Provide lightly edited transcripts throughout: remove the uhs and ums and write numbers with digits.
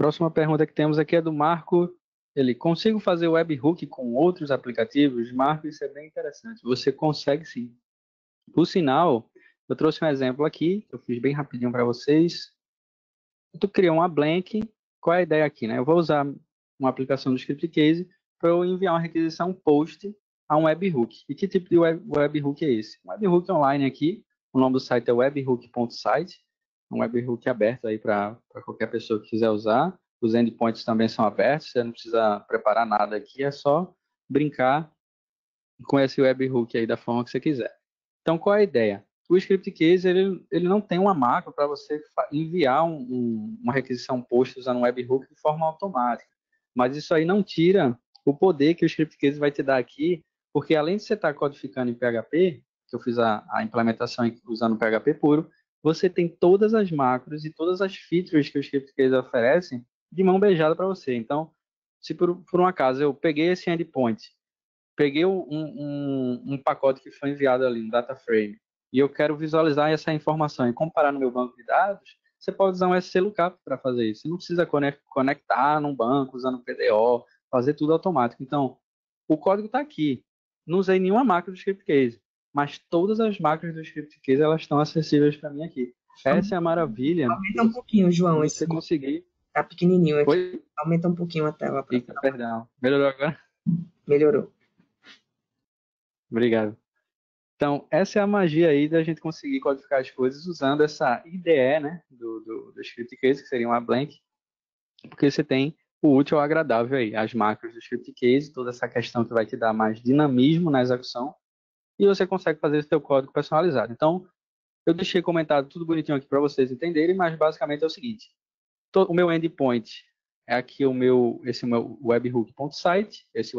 Próxima pergunta que temos aqui é do Marco. Ele, consigo fazer webhook com outros aplicativos? Marco, isso é bem interessante. Você consegue sim. Por sinal, eu trouxe um exemplo aqui, eu fiz bem rapidinho para vocês. Tu criou uma blank. Qual é a ideia aqui, né? Eu vou usar uma aplicação do Scriptcase para eu enviar uma requisição post a um webhook. E que tipo de webhook é esse? Um webhook online aqui. O nome do site é webhook.site. Um webhook aberto aí para qualquer pessoa que quiser usar. Os endpoints também são abertos, você não precisa preparar nada aqui, é só brincar com esse webhook aí da forma que você quiser. Então, qual é a ideia? O Scriptcase, ele não tem uma macro para você enviar uma requisição post usando um webhook de forma automática. Mas isso aí não tira o poder que o Scriptcase vai te dar aqui, porque além de você estar codificando em PHP, que eu fiz a implementação usando PHP puro, você tem todas as macros e todas as features que o Scriptcase oferece de mão beijada para você. Então, se por um acaso eu peguei esse endpoint, peguei um pacote que foi enviado ali no DataFrame e eu quero visualizar essa informação e comparar no meu banco de dados, você pode usar um SCLOOKUP para fazer isso. Você não precisa conectar num banco, usando PDO, fazer tudo automático. Então, o código está aqui. Não usei nenhuma macro do Scriptcase, mas todas as macros do Scriptcase elas estão acessíveis para mim aqui. Essa é a maravilha. Aumenta um pouquinho, João. Você conseguir... Tá pequenininho aqui. Oi? Aumenta um pouquinho a tela. Eita, perdão. Melhorou agora? Melhorou. Obrigado. Então, essa é a magia aí da gente conseguir codificar as coisas usando essa IDE, né, do Scriptcase, que seria uma blank, porque você tem o útil ao agradável aí, as macros do Scriptcase, toda essa questão que vai te dar mais dinamismo na execução, e você consegue fazer esse teu código personalizado. Então, eu deixei comentado tudo bonitinho aqui para vocês entenderem, mas basicamente é o seguinte. O meu endpoint é aqui esse meu webhook.site, esse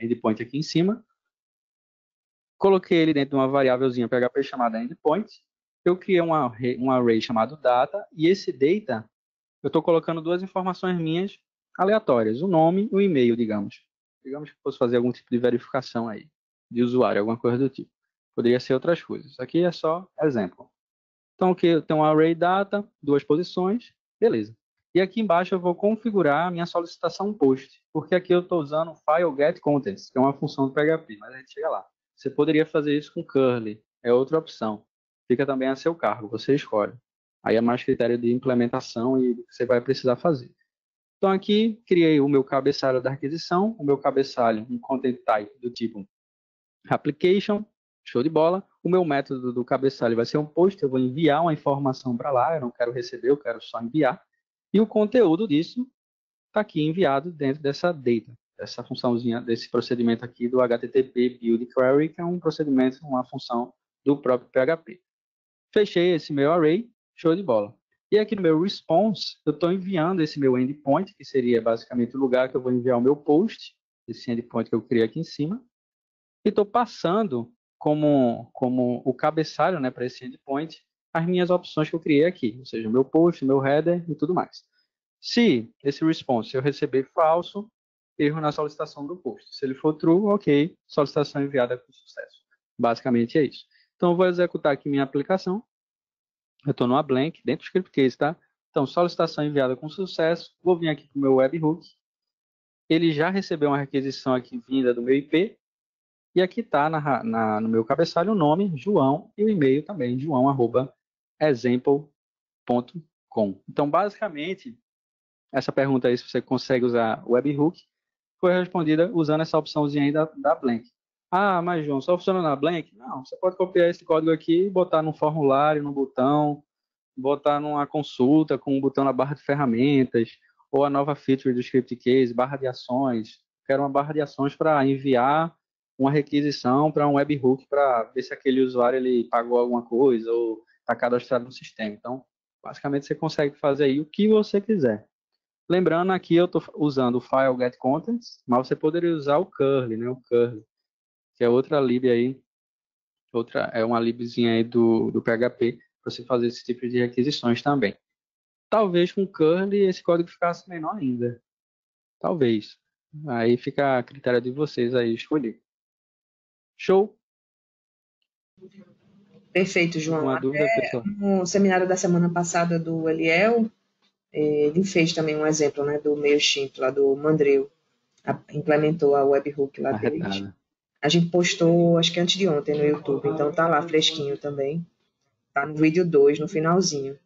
endpoint aqui em cima. Coloquei ele dentro de uma variávelzinha PHP chamada endpoint. Eu criei um array chamado data e esse data, eu estou colocando duas informações minhas aleatórias, o nome e o e-mail, digamos. Digamos que posso fazer algum tipo de verificação aí de usuário, alguma coisa do tipo. Poderia ser outras coisas. Aqui é só exemplo. Então, aqui eu tenho um array data, duas posições. Beleza. E aqui embaixo eu vou configurar a minha solicitação post, porque aqui eu estou usando o file getContents, que é uma função do PHP, mas a gente chega lá. Você poderia fazer isso com curly, é outra opção. Fica também a seu cargo, você escolhe. Aí é mais critério de implementação e o que você vai precisar fazer. Então aqui criei o meu cabeçalho da requisição, o meu cabeçalho, um content type do tipo application, show de bola. O meu método do cabeçalho vai ser um post, eu vou enviar uma informação para lá, eu não quero receber, eu quero só enviar. E o conteúdo disso está aqui enviado dentro dessa data, dessa funçãozinha, desse procedimento aqui do HTTP Build Query, que é um procedimento, uma função do próprio PHP. Fechei esse meu array, show de bola. E aqui no meu response, eu estou enviando esse meu endpoint, que seria basicamente o lugar que eu vou enviar o meu post, esse endpoint que eu criei aqui em cima, e estou passando como o cabeçalho, né, para esse endpoint, as minhas opções que eu criei aqui, ou seja, meu post, meu header e tudo mais. Se esse response eu receber falso, erro na solicitação do post. Se ele for true, ok, solicitação enviada com sucesso. Basicamente é isso. Então, eu vou executar aqui minha aplicação. Eu estou numa blank, dentro do Scriptcase, tá? Então, solicitação enviada com sucesso. Vou vir aqui para o meu webhook. Ele já recebeu uma requisição aqui vinda do meu IP. E aqui está no meu cabeçalho o nome, João, e o e-mail também, joão@example.com. Então, basicamente, essa pergunta aí, se você consegue usar o webhook, foi respondida usando essa opçãozinha aí da blank. Ah, mas João, só funciona na blank? Não, você pode copiar esse código aqui e botar num formulário, num botão, botar numa consulta com um botão na barra de ferramentas, ou a nova feature do Scriptcase, barra de ações. Quero uma barra de ações para enviar uma requisição para um webhook para ver se aquele usuário ele pagou alguma coisa ou está cadastrado no sistema. Então, basicamente, você consegue fazer aí o que você quiser. Lembrando, aqui eu estou usando o file getContents, mas você poderia usar o curly, né? O curly, que é outra lib aí, é uma libzinha aí do PHP para você fazer esse tipo de requisições também. Talvez com curly esse código ficasse menor ainda. Talvez. Aí fica a critério de vocês aí escolher. Show? Perfeito, João. Uma dúvida, pessoal? No seminário da semana passada do Eliel, Ele fez também um exemplo, né, do MailChimp, lá do Mandreu, implementou a webhook lá deles. A gente postou, acho que antes de ontem, no YouTube, então tá lá fresquinho também. Tá no vídeo 2, no finalzinho.